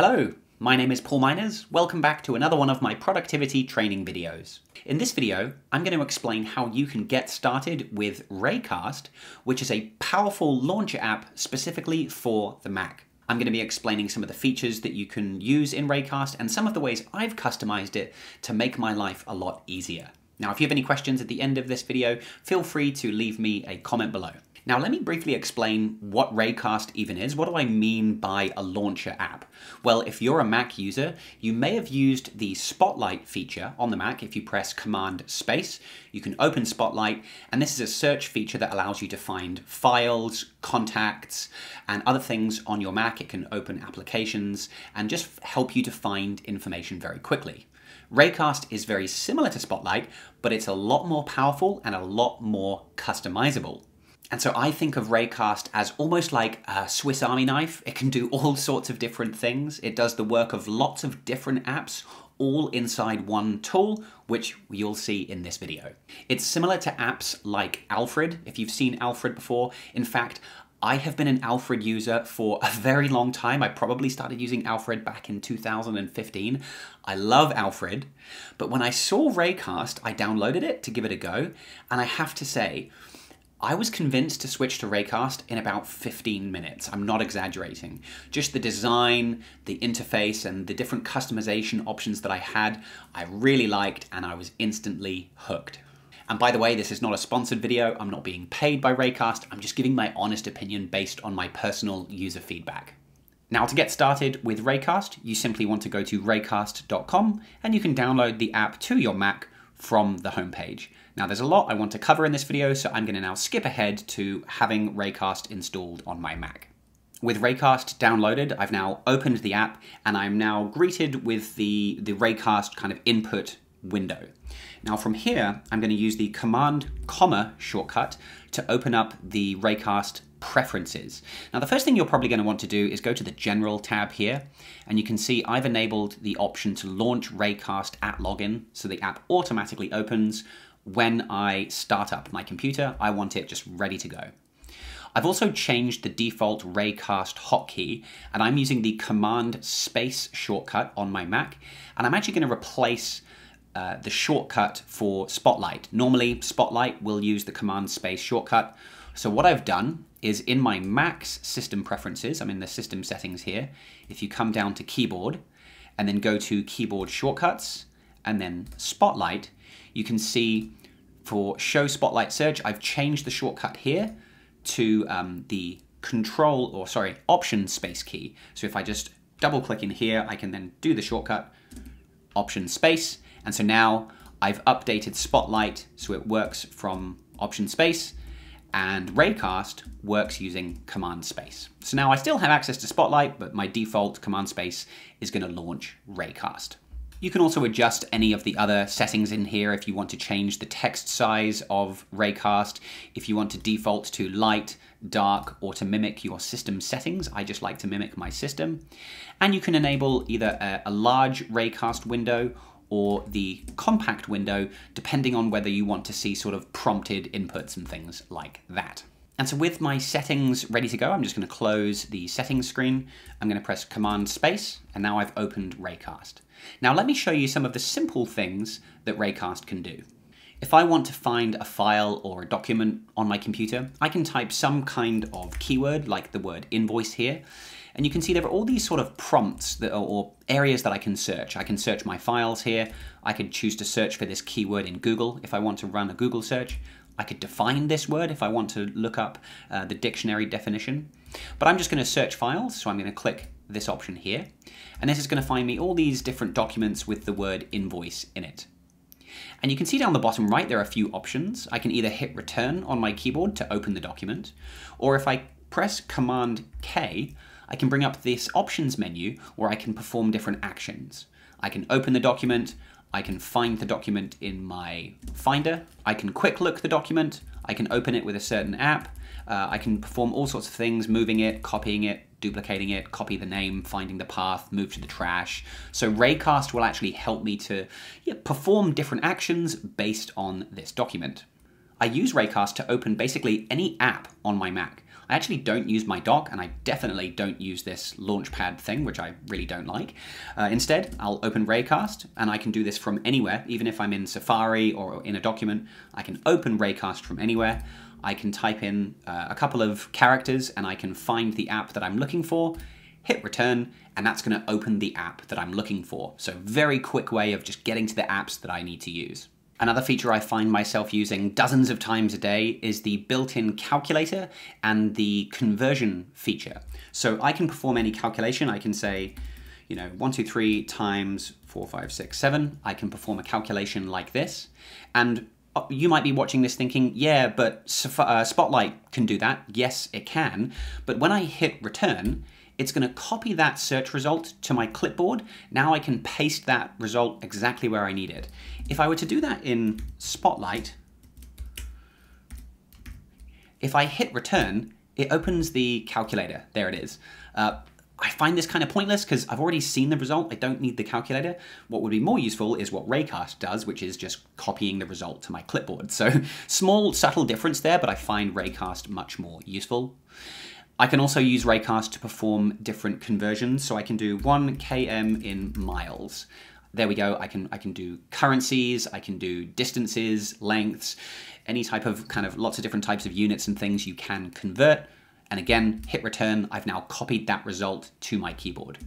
Hello, my name is Paul Miners. Welcome back to another one of my productivity training videos. In this video, I'm going to explain how you can get started with Raycast, which is a powerful launch app specifically for the Mac. I'm going to be explaining some of the features that you can use in Raycast and some of the ways I've customized it to make my life a lot easier. Now, if you have any questions at the end of this video, feel free to leave me a comment below. Now, let me briefly explain what Raycast even is. What do I mean by a launcher app? Well, if you're a Mac user, you may have used the Spotlight feature on the Mac. If you press Command Space, you can open Spotlight, and this is a search feature that allows you to find files, contacts, and other things on your Mac. It can open applications and just help you to find information very quickly. Raycast is very similar to Spotlight, but it's a lot more powerful and a lot more customizable. And so I think of Raycast as almost like a Swiss Army knife. It can do all sorts of different things. It does the work of lots of different apps, all inside one tool, which you'll see in this video. It's similar to apps like Alfred, if you've seen Alfred before. In fact, I have been an Alfred user for a very long time. I probably started using Alfred back in 2015. I love Alfred, but when I saw Raycast, I downloaded it to give it a go, and I have to say, I was convinced to switch to Raycast in about 15 minutes. I'm not exaggerating. Just the design, the interface, and the different customization options that I had, I really liked, and I was instantly hooked. And by the way, this is not a sponsored video. I'm not being paid by Raycast. I'm just giving my honest opinion based on my personal user feedback. Now, to get started with Raycast, you simply want to go to raycast.com, and you can download the app to your Mac from the homepage. Now, there's a lot I want to cover in this video, so I'm going to now skip ahead to having Raycast installed on my Mac. With Raycast downloaded, I've now opened the app, and I'm now greeted with the Raycast kind of input window. Now, from here, I'm going to use the Command, comma shortcut to open up the Raycast preferences. Now, the first thing you're probably going to want to do is go to the General tab here, and you can see I've enabled the option to launch Raycast at login, so the app automatically opens when I start up my computer. I want it just ready to go. I've also changed the default Raycast hotkey, and I'm using the Command Space shortcut on my Mac, and I'm actually going to replace the shortcut for Spotlight. Normally, Spotlight will use the Command Space shortcut. So what I've done is in my Mac's system preferences, I'm in the system settings here. If you come down to keyboard and then go to keyboard shortcuts and then Spotlight, you can see for show Spotlight search, I've changed the shortcut here to the Option Space key. So if I just double click in here, I can then do the shortcut Option Space. And so now I've updated Spotlight so it works from Option Space, and Raycast works using Command Space. So now I still have access to Spotlight, but my default Command Space is going to launch Raycast. You can also adjust any of the other settings in here if you want to change the text size of Raycast, if you want to default to light, dark, or to mimic your system settings. I just like to mimic my system. And you can enable either a large Raycast window or the compact window, depending on whether you want to see sort of prompted inputs and things like that. And so with my settings ready to go, I'm just going to close the settings screen. I'm going to press Command Space, and now I've opened Raycast. Now let me show you some of the simple things that Raycast can do. If I want to find a file or a document on my computer, I can type some kind of keyword, like the word invoice here, and you can see there are all these sort of prompts that are, or areas that I can search. I can search my files here. I could choose to search for this keyword in Google if I want to run a Google search. I could define this word if I want to look up the dictionary definition. But I'm just going to search files, so I'm going to click this option here, and this is going to find me all these different documents with the word invoice in it. And you can see down the bottom right, there are a few options. I can either hit return on my keyboard to open the document, or if I press Command K, I can bring up this options menu where I can perform different actions. I can open the document, I can find the document in my Finder, I can quick look the document, I can open it with a certain app, I can perform all sorts of things, moving it, copying it, duplicating it, copy the name, finding the path, move to the trash. So Raycast will actually help me to perform different actions based on this document. I use Raycast to open basically any app on my Mac. I actually don't use my dock, and I definitely don't use this launchpad thing, which I really don't like. Instead, I'll open Raycast, and I can do this from anywhere. Even if I'm in Safari or in a document, I can open Raycast from anywhere. I can type in a couple of characters, and I can find the app that I'm looking for, hit return, and that's going to open the app that I'm looking for. So very quick way of just getting to the apps that I need to use. Another feature I find myself using dozens of times a day is the built-in calculator and the conversion feature. So I can perform any calculation. I can say, you know, 1, 2, 3 times 4, 5, 6, 7. I can perform a calculation like this. And you might be watching this thinking, yeah, but Spotlight can do that. Yes, it can. But when I hit return, it's going to copy that search result to my clipboard. Now I can paste that result exactly where I need it. If I were to do that in Spotlight, if I hit return, it opens the calculator. There it is. I find this kind of pointless because I've already seen the result. I don't need the calculator. What would be more useful is what Raycast does, which is just copying the result to my clipboard. So small, subtle difference there, but I find Raycast much more useful. I can also use Raycast to perform different conversions. So I can do 1 km in miles. There we go. I can do currencies. I can do distances, lengths, any type of kind of lots of different types of units and things you can convert. And again, hit return. I've now copied that result to my keyboard.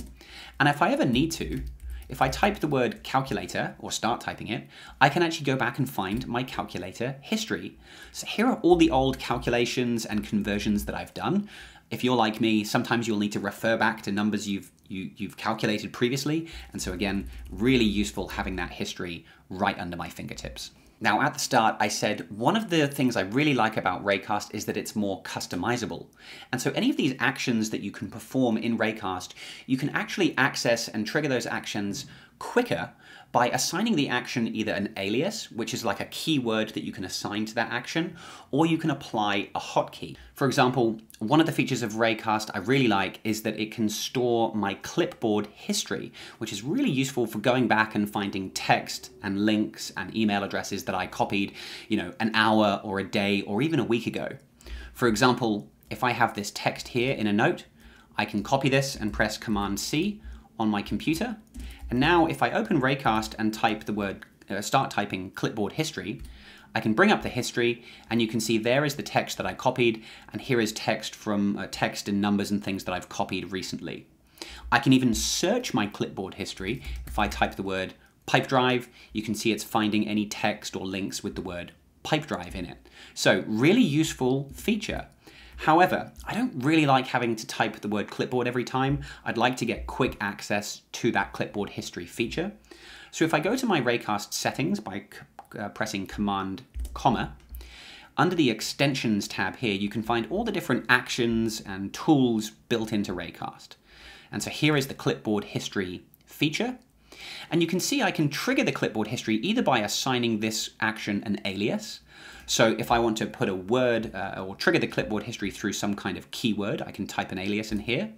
And if I ever need to, if I type the word calculator or start typing it, I can actually go back and find my calculator history. So here are all the old calculations and conversions that I've done. If you're like me, sometimes you'll need to refer back to numbers you've calculated previously. And so again, really useful having that history right under my fingertips. Now at the start, I said one of the things I really like about Raycast is that it's more customizable. And so any of these actions that you can perform in Raycast, you can actually access and trigger those actions quicker by assigning the action either an alias, which is like a keyword that you can assign to that action, or you can apply a hotkey. For example, one of the features of Raycast I really like is that it can store my clipboard history, which is really useful for going back and finding text and links and email addresses that I copied, you know, an hour or a day or even a week ago. For example, if I have this text here in a note, I can copy this and press Command-C on my computer. And now if I open Raycast and type the word, start typing clipboard history, I can bring up the history and you can see there is the text that I copied and here is text from text and numbers and things that I've copied recently. I can even search my clipboard history. If I type the word PipeDrive, you can see it's finding any text or links with the word PipeDrive in it. So really useful feature. However, I don't really like having to type the word clipboard every time. I'd like to get quick access to that clipboard history feature. So if I go to my Raycast settings by pressing Command, comma, under the extensions tab here, you can find all the different actions and tools built into Raycast. And so here is the clipboard history feature. And you can see I can trigger the clipboard history either by assigning this action an alias. So if I want to put a word or trigger the clipboard history through some kind of keyword, I can type an alias in here,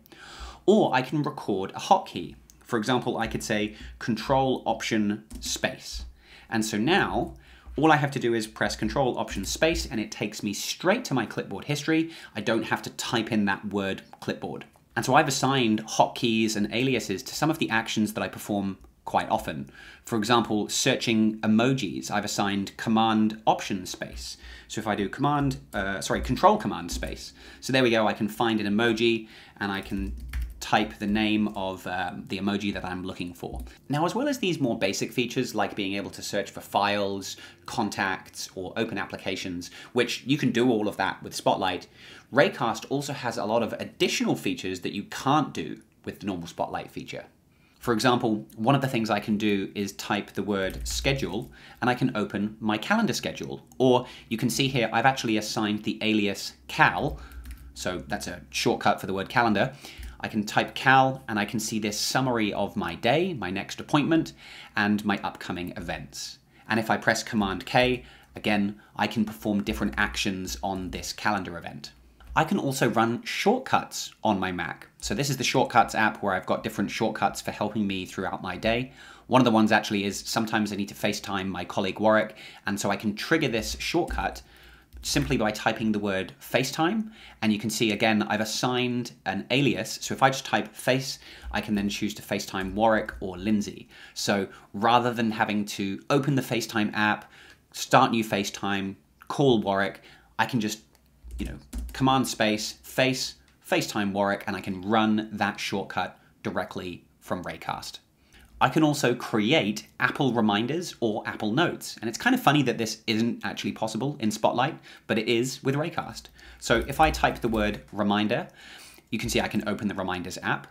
or I can record a hotkey. For example, I could say Control Option Space. And so now all I have to do is press Control Option Space and it takes me straight to my clipboard history. I don't have to type in that word clipboard. And so I've assigned hotkeys and aliases to some of the actions that I perform quite often. For example, searching emojis, I've assigned Command Option Space. So if I do Control Command Space, so there we go, I can find an emoji and I can type the name of the emoji that I'm looking for. Now, as well as these more basic features like being able to search for files, contacts, or open applications, which you can do all of that with Spotlight, Raycast also has a lot of additional features that you can't do with the normal Spotlight feature. For example, one of the things I can do is type the word schedule and I can open my calendar schedule. Or you can see here, I've actually assigned the alias Cal. So that's a shortcut for the word calendar. I can type Cal and I can see this summary of my day, my next appointment and my upcoming events. And if I press Command K, again, I can perform different actions on this calendar event. I can also run shortcuts on my Mac. So this is the shortcuts app where I've got different shortcuts for helping me throughout my day. One of the ones actually is sometimes I need to FaceTime my colleague Warwick, and so I can trigger this shortcut simply by typing the word FaceTime. And you can see, again, I've assigned an alias. So if I just type face, I can then choose to FaceTime Warwick or Lindsay. So rather than having to open the FaceTime app, start new FaceTime, call Warwick, I can just, you know, command space, face, FaceTime Warwick, and I can run that shortcut directly from Raycast. I can also create Apple reminders or Apple notes. And it's kind of funny that this isn't actually possible in Spotlight, but it is with Raycast. So if I type the word reminder, you can see I can open the reminders app.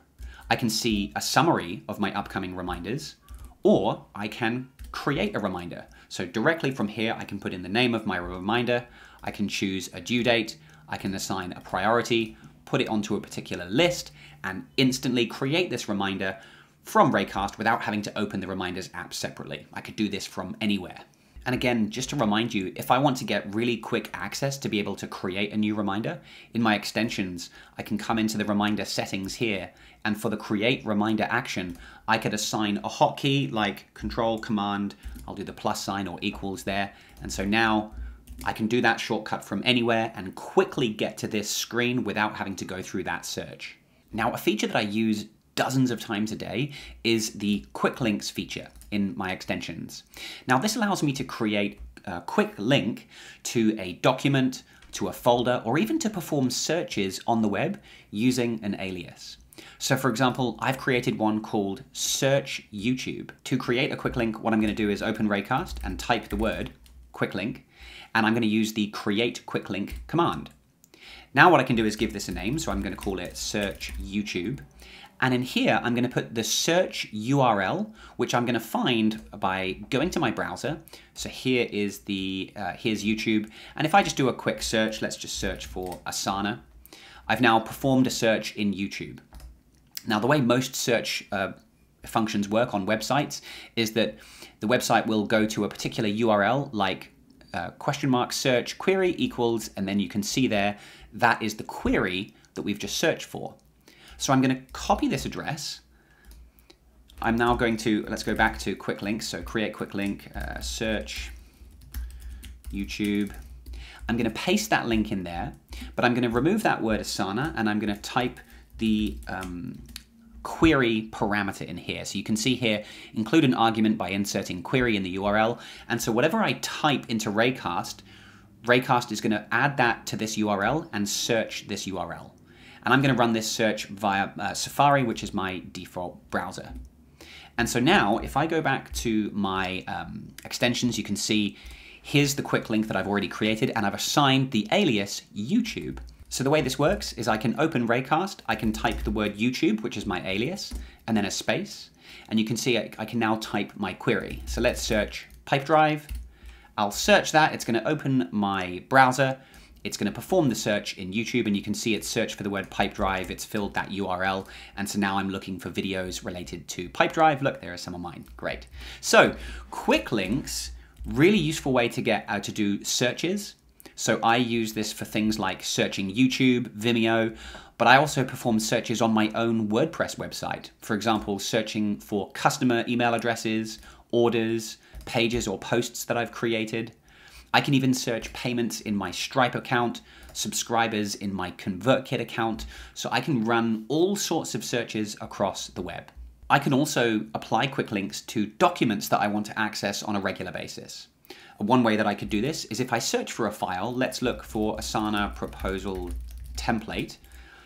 I can see a summary of my upcoming reminders, or I can create a reminder. So directly from here, I can put in the name of my reminder. I can choose a due date. I can assign a priority, put it onto a particular list, and instantly create this reminder from Raycast without having to open the Reminders app separately. I could do this from anywhere. And again, just to remind you, if I want to get really quick access to be able to create a new reminder, in my extensions, I can come into the reminder settings here, and for the create reminder action, I could assign a hotkey like Control Command, I'll do the plus sign or equals there. And so now I can do that shortcut from anywhere and quickly get to this screen without having to go through that search. Now, a feature that I use dozens of times a day is the quick links feature in my extensions. Now this allows me to create a quick link to a document, to a folder, or even to perform searches on the web using an alias. So for example, I've created one called Search YouTube. To create a quick link, what I'm going to do is open Raycast and type the word quick link, and I'm going to use the create quick link command. Now what I can do is give this a name, so I'm going to call it Search YouTube. And in here, I'm going to put the search URL, which I'm going to find by going to my browser. So here is the, here's YouTube. And if I just do a quick search, let's just search for Asana. I've now performed a search in YouTube. Now, the way most search functions work on websites is that the website will go to a particular URL like question mark search query equals, and then you can see there, that is the query that we've just searched for. So I'm going to copy this address. I'm now going to, let's go back to quick links. So create quick link, search YouTube. I'm going to paste that link in there, but I'm going to remove that word Asana, and I'm going to type the query parameter in here. So you can see here, include an argument by inserting query in the URL. And so whatever I type into Raycast, Raycast is going to add that to this URL and search this URL. And I'm going to run this search via Safari, which is my default browser. And so now if I go back to my extensions, you can see here's the quick link that I've already created, and I've assigned the alias YouTube. So the way this works is I can open Raycast, I can type the word YouTube, which is my alias, and then a space. And you can see I can now type my query. So let's search PipeDrive. I'll search that. It's going to open my browser. It's going to perform the search in YouTube, and you can see it's searched for the word PipeDrive. It's filled that URL. And so now I'm looking for videos related to PipeDrive. Look, there are some of mine. Great. So quick links, really useful way to get out to do searches. So I use this for things like searching YouTube, Vimeo, but I also perform searches on my own WordPress website. For example, searching for customer email addresses, orders, pages or posts that I've created. I can even search payments in my Stripe account, subscribers in my ConvertKit account, so I can run all sorts of searches across the web. I can also apply quick links to documents that I want to access on a regular basis. One way that I could do this is if I search for a file, let's look for Asana proposal template.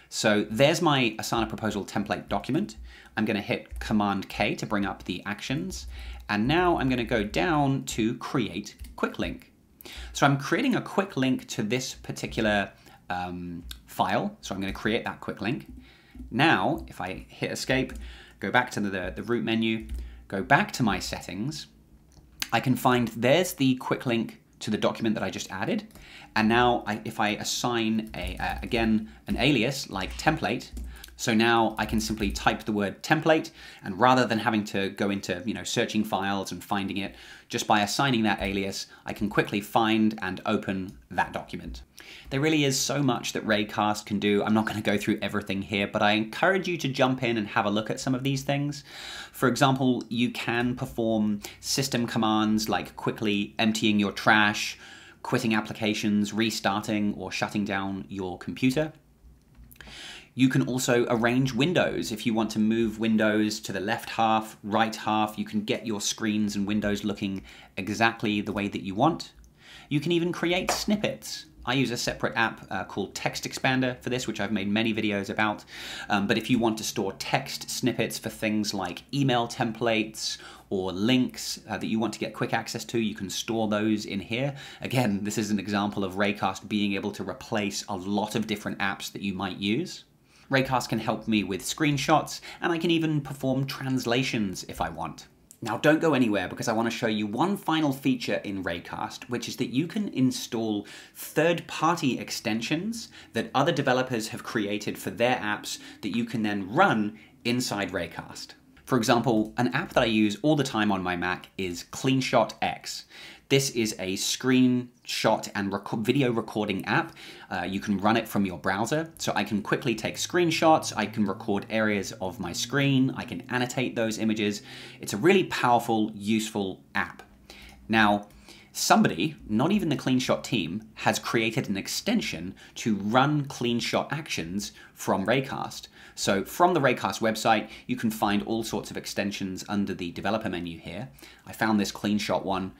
So there's my Asana proposal template document. I'm going to hit Command K to bring up the actions. And now I'm going to go down to create quick link. So I'm creating a quick link to this particular file. So I'm going to create that quick link. Now, if I hit escape, go back to the root menu, go back to my settings, I can find there's the quick link to the document that I just added. And now if I assign a, again, an alias like template, so now I can simply type the word template, and rather than having to go into, you know, searching files and finding it, just by assigning that alias, I can quickly find and open that document. There really is so much that Raycast can do. I'm not going to go through everything here, but I encourage you to jump in and have a look at some of these things. For example, you can perform system commands like quickly emptying your trash, quitting applications, restarting, or shutting down your computer. You can also arrange windows. If you want to move windows to the left half, right half, you can get your screens and windows looking exactly the way that you want. You can even create snippets. I use a separate app called Text Expander for this, which I've made many videos about. But if you want to store text snippets for things like email templates or links that you want to get quick access to, you can store those in here. Again, this is an example of Raycast being able to replace a lot of different apps that you might use. Raycast can help me with screenshots, and I can even perform translations if I want. Now don't go anywhere, because I want to show you one final feature in Raycast, which is that you can install third-party extensions that other developers have created for their apps that you can then run inside Raycast. For example, an app that I use all the time on my Mac is CleanShot X. This is a screenshot and video recording app. You can run it from your browser. So I can quickly take screenshots, I can record areas of my screen, I can annotate those images. It's a really powerful, useful app. Now, somebody, not even the CleanShot team, has created an extension to run CleanShot actions from Raycast. So from the Raycast website, you can find all sorts of extensions under the developer menu here. I found this CleanShot one.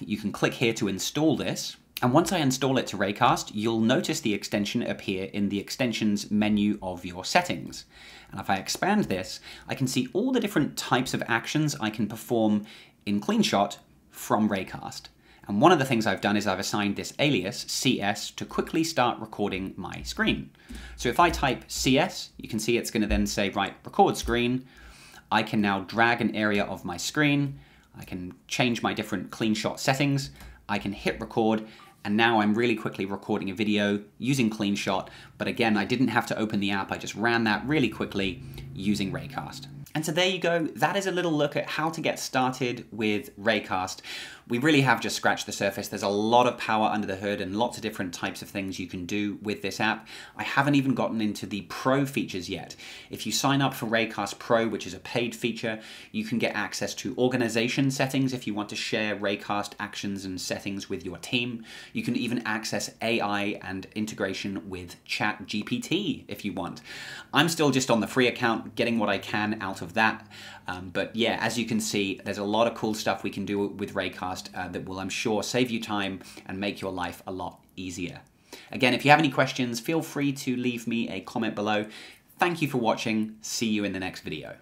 You can click here to install this, and once I install it to Raycast, you'll notice the extension appear in the extensions menu of your settings. And if I expand this, I can see all the different types of actions I can perform in CleanShot from Raycast. And one of the things I've done is I've assigned this alias, CS, to quickly start recording my screen. So if I type CS, you can see it's going to then say, right, record screen. I can now drag an area of my screen. I can change my different CleanShot settings, I can hit record, and now I'm really quickly recording a video using CleanShot, but again, I didn't have to open the app, I just ran that really quickly using Raycast. And so there you go, that is a little look at how to get started with Raycast. We really have just scratched the surface. There's a lot of power under the hood and lots of different types of things you can do with this app. I haven't even gotten into the Pro features yet. If you sign up for Raycast Pro, which is a paid feature, you can get access to organization settings if you want to share Raycast actions and settings with your team. You can even access AI and integration with ChatGPT if you want. I'm still just on the free account, getting what I can out of that. But yeah, as you can see, there's a lot of cool stuff we can do with Raycast that will, I'm sure, save you time and make your life a lot easier. Again, if you have any questions, feel free to leave me a comment below. Thank you for watching. See you in the next video.